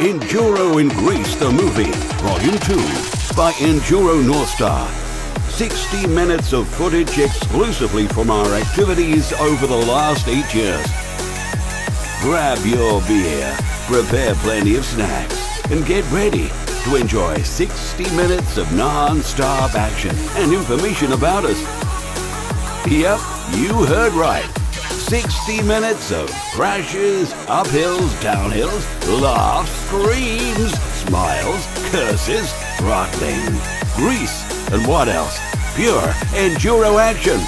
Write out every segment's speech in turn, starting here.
Enduro in Greece the Movie, Volume 2, by Enduro North Star. 60 minutes of footage exclusively from our activities over the last 8 years. Grab your beer, prepare plenty of snacks, and get ready to enjoy 60 minutes of non-stop action and information about us. Yep, you heard right. 60 minutes of crashes, uphills, downhills, laughs, screams, smiles, curses, throttling. Greece, and what else? Pure enduro action.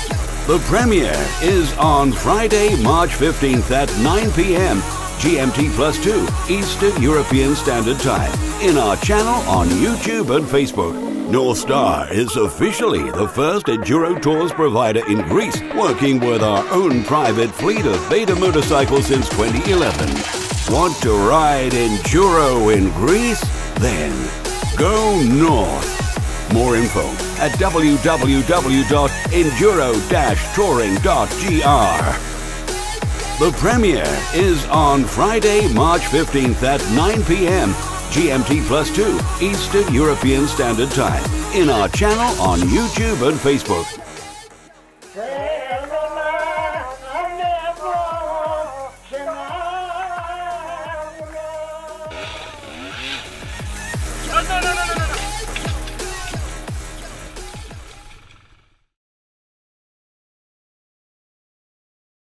The premiere is on Friday, March 15th at 9 p.m. GMT+2 Eastern European Standard Time in our channel on YouTube and Facebook. North Star is officially the first enduro tours provider in Greece, working with our own private fleet of Beta motorcycles since 2011. Want to ride enduro in Greece? Then go north. More info at www.enduro-touring.gr. The premiere is on Friday, March 15th at 9 p.m. GMT+2 Eastern European Standard Time in our channel on YouTube and Facebook.